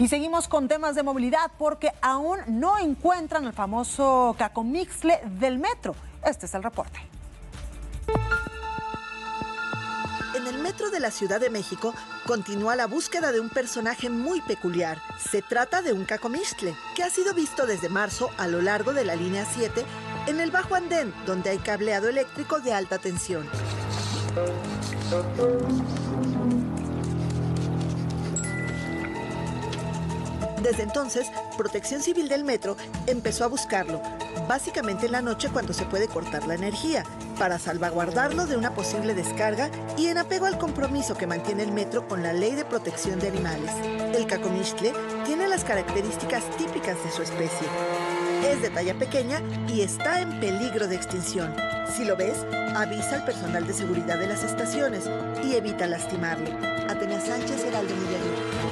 Y seguimos con temas de movilidad porque aún no encuentran el famoso Cacomixtle del Metro. Este es el reporte. En el Metro de la Ciudad de México continúa la búsqueda de un personaje muy peculiar. Se trata de un Cacomixtle, que ha sido visto desde marzo a lo largo de la Línea 7 en el bajo andén, donde hay cableado eléctrico de alta tensión. Desde entonces, Protección Civil del Metro empezó a buscarlo, básicamente en la noche cuando se puede cortar la energía, para salvaguardarlo de una posible descarga y en apego al compromiso que mantiene el Metro con la Ley de Protección de Animales. El Cacomixtle tiene las características típicas de su especie. Es de talla pequeña y está en peligro de extinción. Si lo ves, avisa al personal de seguridad de las estaciones y evita lastimarlo. Atenea Sánchez, Heraldo Villanueva.